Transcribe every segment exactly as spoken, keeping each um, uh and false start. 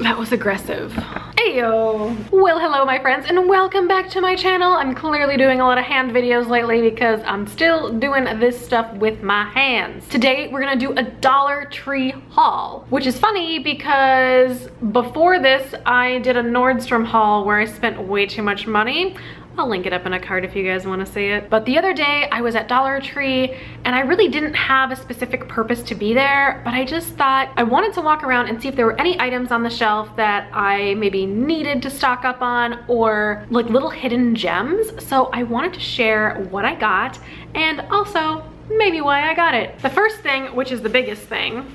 That was aggressive. Ayo! Well, hello my friends and welcome back to my channel. I'm clearly doing a lot of hand videos lately because I'm still doing this stuff with my hands. Today we're gonna do a Dollar Tree haul, which is funny because before this I did a Nordstrom haul where I spent way too much money. I'll link it up in a card if you guys want to see it. But the other day I was at Dollar Tree and I really didn't have a specific purpose to be there, but I just thought I wanted to walk around and see if there were any items on the shelf that I maybe needed to stock up on or like little hidden gems. So I wanted to share what I got and also maybe why I got it. The first thing, which is the biggest thing,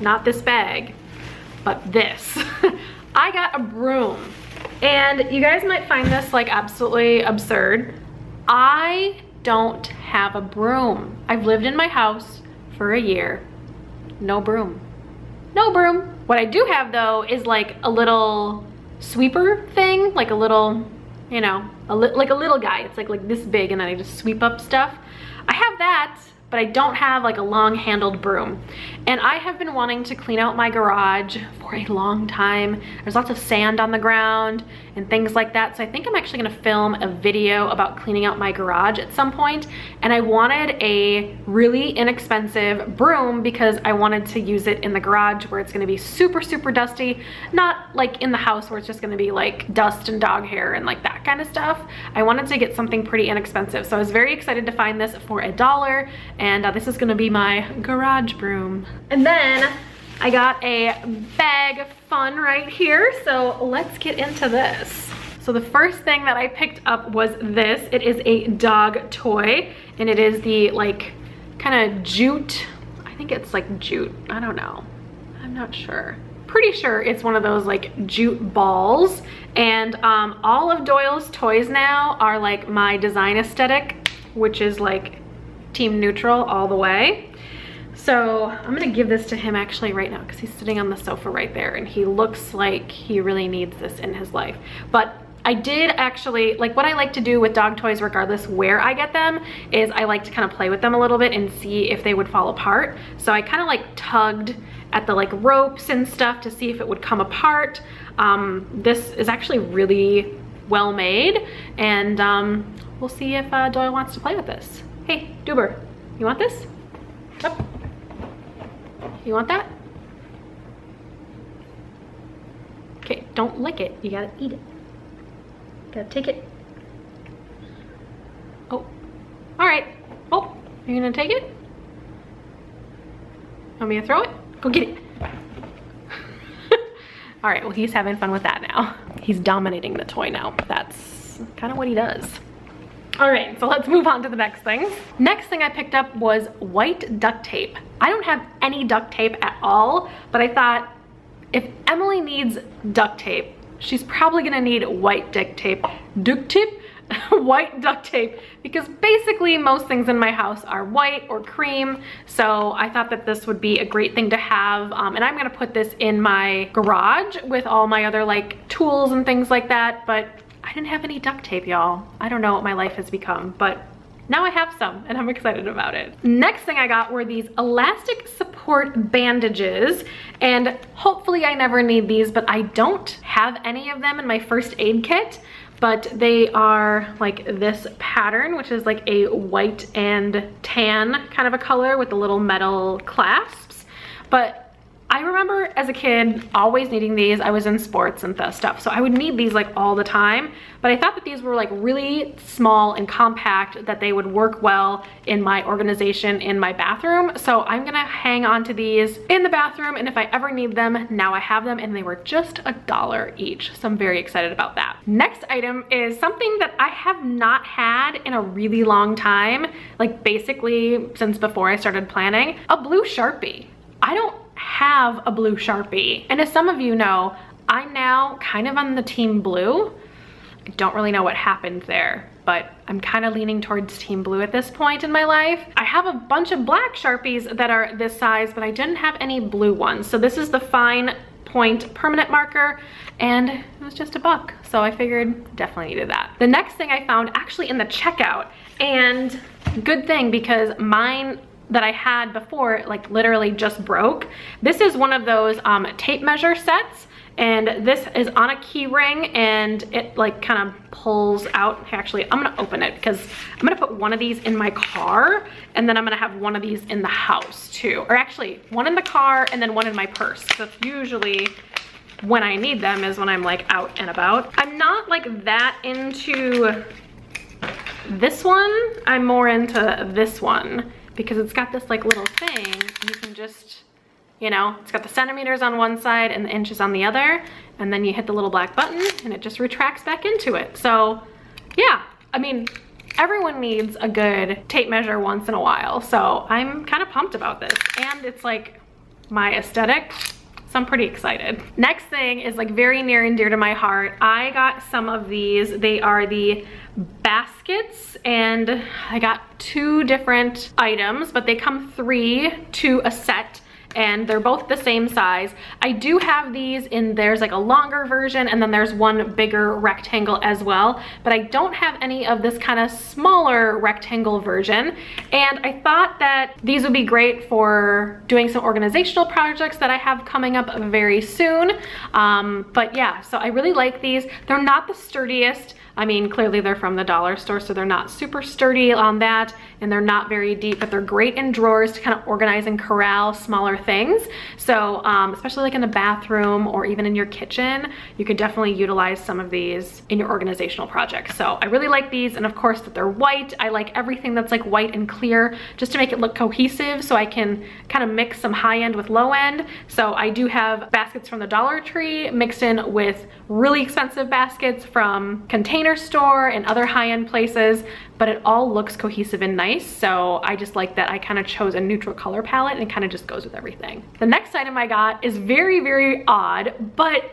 not this bag, but this. I got a broom. And you guys might find this like absolutely absurd. I don't have a broom. I've lived in my house for a year. No broom. No broom. What I do have though is like a little sweeper thing, like a little, you know, a li like a little guy. It's like like this big and then I just sweep up stuff. I have that, but I don't have like a long handled broom. And I have been wanting to clean out my garage for a long time. There's lots of sand on the ground and things like that. So I think I'm actually gonna film a video about cleaning out my garage at some point. And I wanted a really inexpensive broom because I wanted to use it in the garage where it's gonna be super, super dusty. Not like in the house where it's just gonna be like dust and dog hair and like that kind of stuff. I wanted to get something pretty inexpensive. So I was very excited to find this for a dollar. And uh, this is gonna be my garage broom. And then I got a bag of fun right here. So let's get into this. So the first thing that I picked up was this. It is a dog toy and it is the like kind of jute. I think it's like jute. I don't know. I'm not sure. Pretty sure it's one of those like jute balls. And um, all of Doyle's toys now are like my design aesthetic, which is like team neutral all the way. So I'm gonna give this to him actually right now because he's sitting on the sofa right there and he looks like he really needs this in his life. But I did actually, like what I like to do with dog toys regardless where I get them is I like to kind of play with them a little bit and see if they would fall apart. So I kind of like tugged at the like ropes and stuff to see if it would come apart. Um, this is actually really well made and um, we'll see if uh, Doyle wants to play with this. Hey, Duber, you want this? Up. You want that? Okay, don't lick it. You gotta eat it. You gotta take it. Oh, all right. Oh, you're gonna take it? Want me to throw it? Go get it. All right, well, he's having fun with that now. He's dominating the toy now. That's kind of what he does. All right, so let's move on to the next thing. Next thing I picked up was white duct tape. I don't have any duct tape at all, but I thought if Emily needs duct tape, she's probably gonna need white duct tape. Duct tape? White duct tape, because basically most things in my house are white or cream. So I thought that this would be a great thing to have. Um, and I'm gonna put this in my garage with all my other like tools and things like that, but I didn't have any duct tape, y'all. I don't know what my life has become, but now I have some and I'm excited about it. Next thing I got were these elastic support bandages, and hopefully I never need these, but I don't have any of them in my first aid kit, but they are like this pattern, which is like a white and tan kind of a color with the little metal clasps. But I remember as a kid always needing these. I was in sports and stuff, so I would need these like all the time, but I thought that these were like really small and compact, that they would work well in my organization in my bathroom. So I'm gonna hang on to these in the bathroom, and if I ever need them, now I have them, and they were just a dollar each, so I'm very excited about that. Next item is something that I have not had in a really long time, like basically since before I started planning, a blue Sharpie. I don't have a blue Sharpie, and as some of you know, I'm now kind of on the team blue. I don't really know what happened there, but I'm kind of leaning towards team blue at this point in my life. I have a bunch of black Sharpies that are this size, but I didn't have any blue ones. So this is the fine point permanent marker, and it was just a buck, so I figured definitely needed that. The next thing I found actually in the checkout, and good thing because mine that I had before like literally just broke. This is one of those um, tape measure sets, And this is on a key ring, and it like kind of pulls out. Actually, I'm gonna open it because I'm gonna put one of these in my car, and then I'm gonna have one of these in the house too. Or actually, one in the car and then one in my purse. So it's usually when I need them is when I'm like out and about. I'm not like that into this one. I'm more into this one because it's got this like little thing. You can just, you know, it's got the centimeters on one side and the inches on the other, and then you hit the little black button and it just retracts back into it. So yeah, I mean, everyone needs a good tape measure once in a while. So I'm kind of pumped about this, and it's like my aesthetic, so I'm pretty excited. Next thing is like very near and dear to my heart. I got some of these. They are the baskets, and I got two different items, but they come three to a set, and they're both the same size. I do have these in, there's like a longer version, and then there's one bigger rectangle as well, but I don't have any of this kind of smaller rectangle version. And I thought that these would be great for doing some organizational projects that I have coming up very soon. Um, but yeah, so I really like these. They're not the sturdiest. I mean, clearly they're from the dollar store, so they're not super sturdy on that, and they're not very deep, but they're great in drawers to kind of organize and corral smaller things. So um, especially like in the bathroom or even in your kitchen, you could definitely utilize some of these in your organizational projects. So I really like these, and of course that they're white. I like everything that's like white and clear just to make it look cohesive, so I can kind of mix some high end with low end. So I do have baskets from the Dollar Tree mixed in with really expensive baskets from Container Store and other high-end places, but it all looks cohesive and nice. So I just like that I kind of chose a neutral color palette, and it kind of just goes with everything. The next item I got is very, very odd, but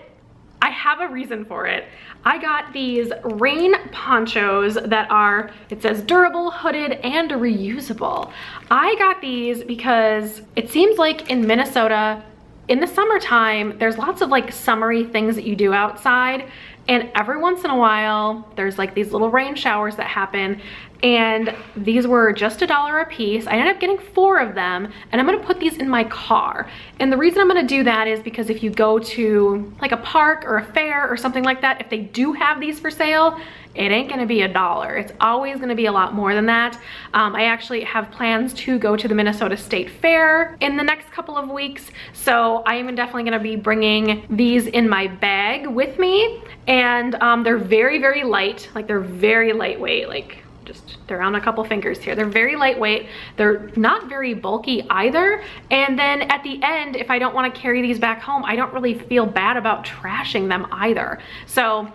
I have a reason for it. I got these rain ponchos that are, it says durable, hooded, and reusable. I got these because it seems like in Minnesota, in the summertime, there's lots of like summery things that you do outside. And every once in a while, there's like these little rain showers that happen, and these were just a dollar a piece. I ended up getting four of them, and I'm gonna put these in my car. And the reason I'm gonna do that is because if you go to like a park or a fair or something like that, if they do have these for sale, it ain't gonna be a dollar. It's always gonna be a lot more than that. Um, I actually have plans to go to the Minnesota State Fair in the next couple of weeks, so I am definitely gonna be bringing these in my bag with me. And And um, they're very, very light. Like they're very lightweight. Like just, they're on a couple fingers here. They're very lightweight. They're not very bulky either. And then at the end, if I don't want to carry these back home, I don't really feel bad about trashing them either. So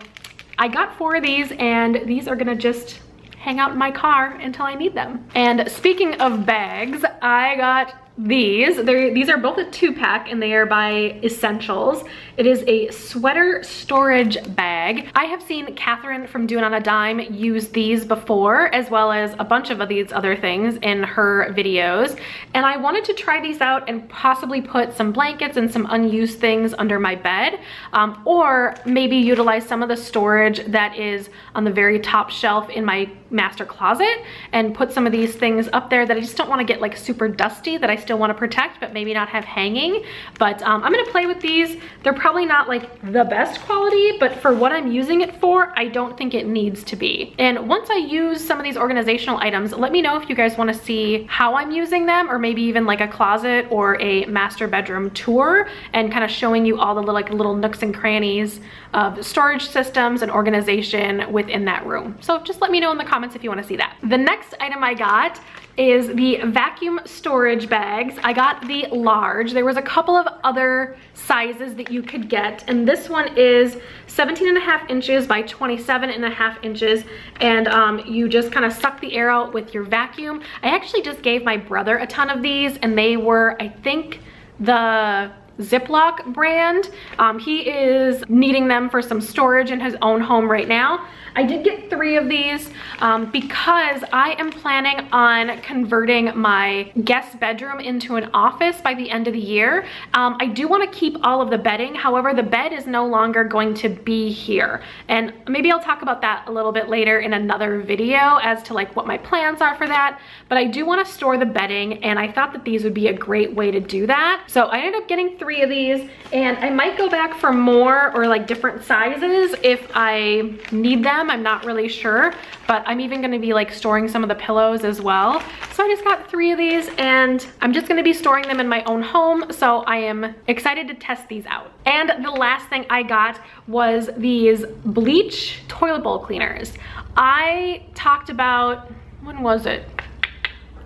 I got four of these, and these are gonna just hang out in my car until I need them. And speaking of bags, I got these. They're, these are both a two-pack, and they are by Essentials. It is a sweater storage bag. I have seen Catherine from Do It on a Dime use these before, as well as a bunch of these other things in her videos. And I wanted to try these out and possibly put some blankets and some unused things under my bed, um, or maybe utilize some of the storage that is on the very top shelf in my master closet and put some of these things up there that I just don't want to get like super dusty, that I still want to protect but maybe not have hanging. But um, I'm gonna play with these. They're probably not like the best quality, but for what I'm using it for, I don't think it needs to be. And once I use some of these organizational items, let me know if you guys want to see how I'm using them, or maybe even like a closet or a master bedroom tour, and kind of showing you all the little, like little nooks and crannies of storage systems and organization within that room. So just let me know in the comments if you want to see that. The next item I got is the vacuum storage bags. I got the large. There was a couple of other sizes that you could get, and this one is seventeen and a half inches by twenty-seven and a half inches, and um, you just kind of suck the air out with your vacuum. I actually just gave my brother a ton of these, and they were, I think, the Ziploc brand. Um, he is needing them for some storage in his own home right now. I did get three of these um, because I am planning on converting my guest bedroom into an office by the end of the year. Um, I do want to keep all of the bedding. However, the bed is no longer going to be here. And maybe I'll talk about that a little bit later in another video as to like what my plans are for that. But I do want to store the bedding, and I thought that these would be a great way to do that. So I ended up getting three three of these, and I might go back for more or like different sizes if I need them. I'm not really sure, but I'm even gonna be like storing some of the pillows as well. So I just got three of these and I'm just gonna be storing them in my own home. So I am excited to test these out. And the last thing I got was these bleach toilet bowl cleaners. I talked about, when was it?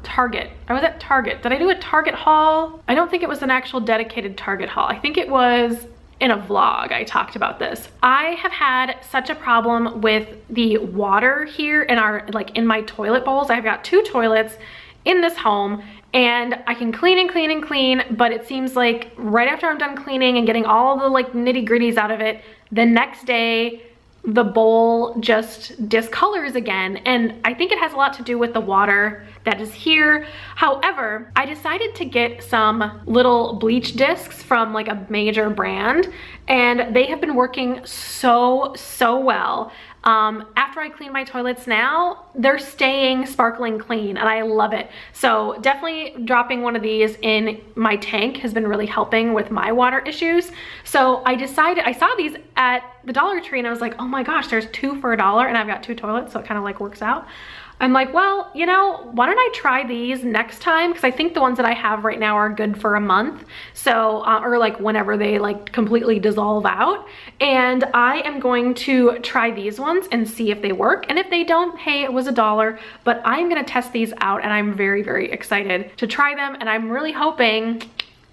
Target. I was at Target. Did I do a Target haul? I don't think it was an actual dedicated Target haul. I think it was in a vlog I talked about this. I have had such a problem with the water here in our, like in my toilet bowls. I've got two toilets in this home and I can clean and clean and clean, but it seems like right after I'm done cleaning and getting all the like nitty-gritties out of it, the next day the bowl just discolors again, and I think it has a lot to do with the water that is here. However, I decided to get some little bleach discs from like a major brand, and they have been working so, so well. Um, after I clean my toilets now, they're staying sparkling clean and I love it. So definitely dropping one of these in my tank has been really helping with my water issues. So I decided, I saw these at the Dollar Tree and I was like, oh my gosh, there's two for a dollar and I've got two toilets, so it kind of like works out. I'm like, well, you know, why don't I try these next time? Because I think the ones that I have right now are good for a month. So, uh, or like whenever they like completely dissolve out. And I am going to try these ones and see if they work. And if they don't, hey, it was a dollar. But I'm gonna test these out and I'm very, very excited to try them. And I'm really hoping,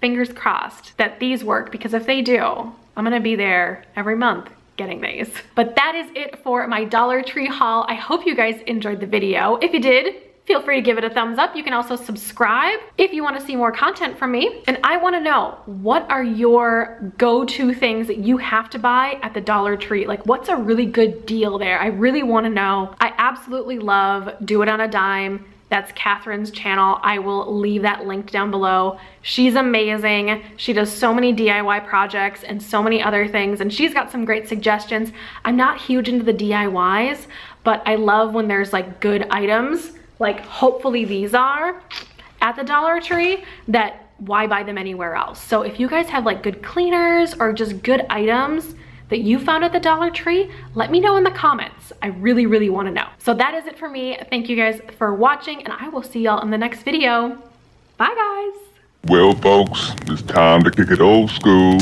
fingers crossed, that these work, because if they do, I'm gonna be there every month getting these. But that is it for my Dollar Tree haul. I hope you guys enjoyed the video. If you did, feel free to give it a thumbs up. You can also subscribe if you want to see more content from me. And I want to know, what are your go-to things that you have to buy at the Dollar Tree? Like, what's a really good deal there? I really want to know. I absolutely love Do It on a Dime. That's Catherine's channel. I will leave that link down below. She's amazing. She does so many D I Y projects and so many other things, and she's got some great suggestions. I'm not huge into the D I Ys, but I love when there's like good items, like hopefully these are, at the Dollar Tree, that why buy them anywhere else? So if you guys have like good cleaners or just good items that you found at the Dollar Tree, let me know in the comments. I really, really wanna know. So that is it for me. Thank you guys for watching, and I will see y'all in the next video. Bye, guys. Well, folks, it's time to kick it old school.